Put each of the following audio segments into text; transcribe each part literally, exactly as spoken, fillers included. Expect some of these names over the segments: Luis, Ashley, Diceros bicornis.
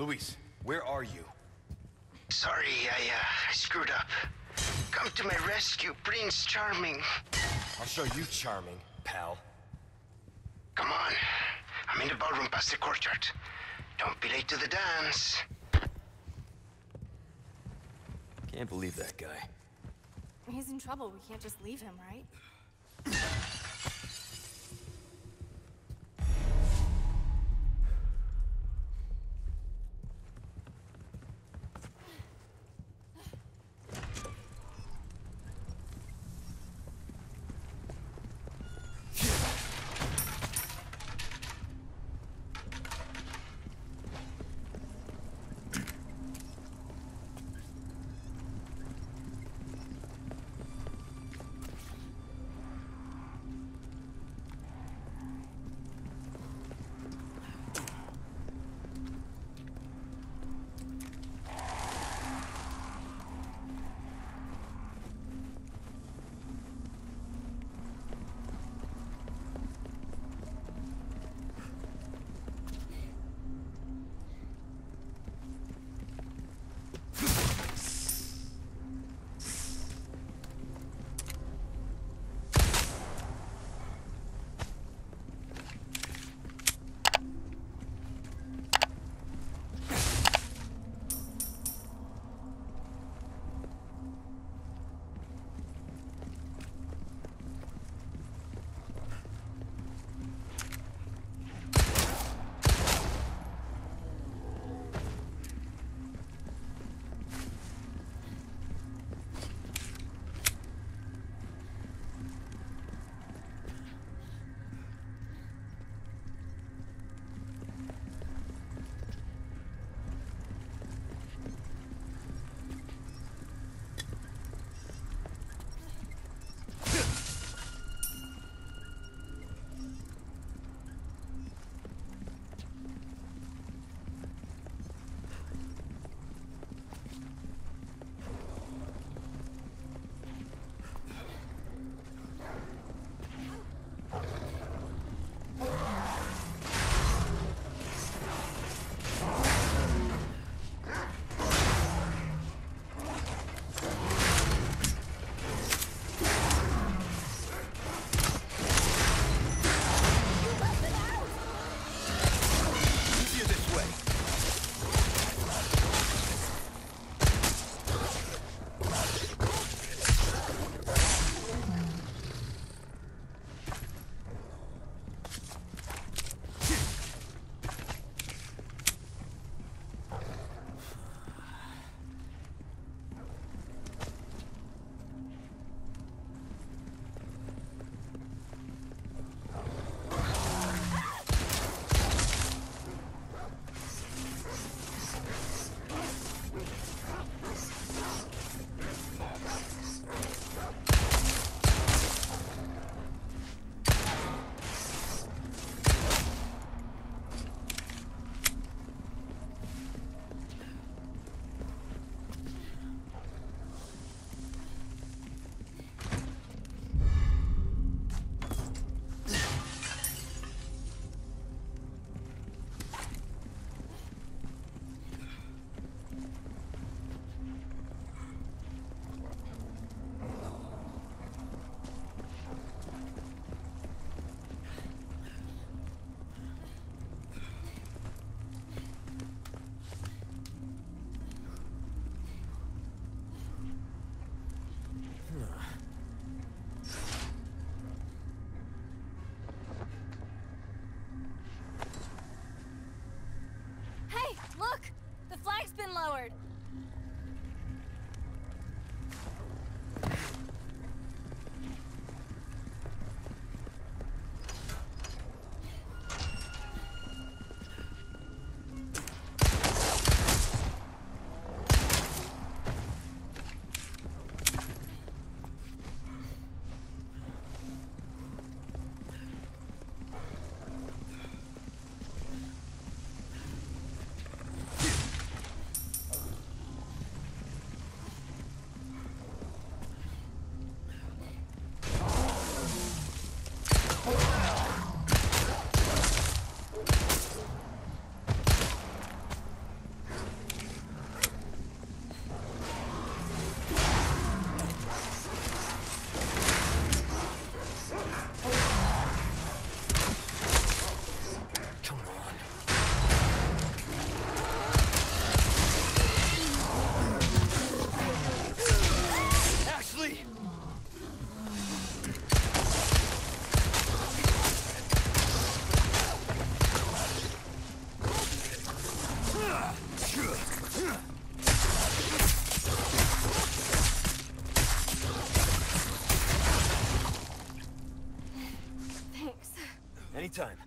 Luis, where are you? Sorry, I, uh, I screwed up. Come to my rescue, Prince Charming. I'll show you charming, pal. Come on. I'm in the ballroom past the courtyard. Don't be late to the dance. Can't believe that guy. He's in trouble. We can't just leave him, right? Anytime.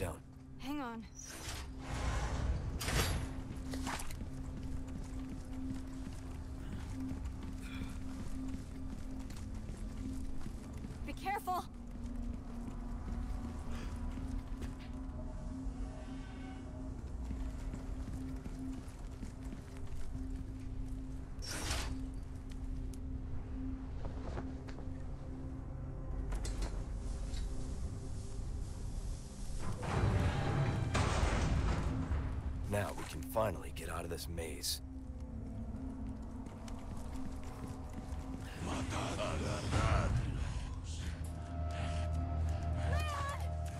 down. Hang on. Be careful. Now we can finally get out of this maze. Leon,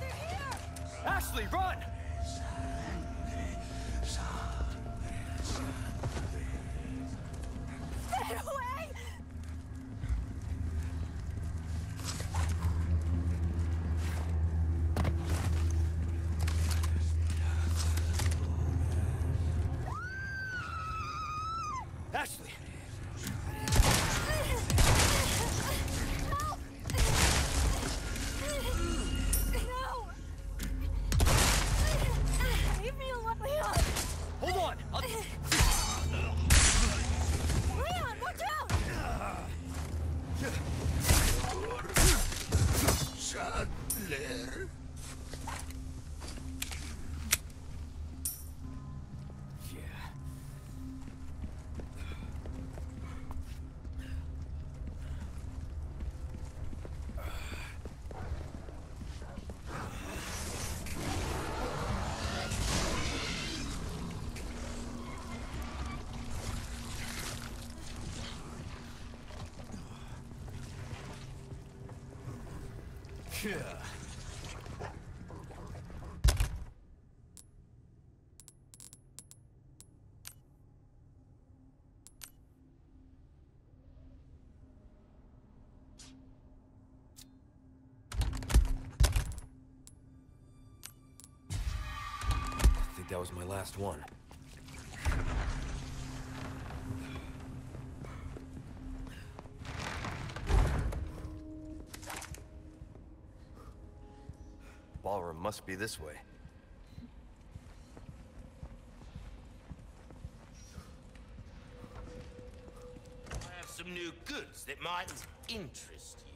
they're here! Ashley, run! Stay away! Ashley! Help! No! Leave me alone, Leon! Hold on! I'll... Leon, watch out! Chandler! Yeah. I think that was my last one. Ballroom must be this way. I have some new goods that might interest you.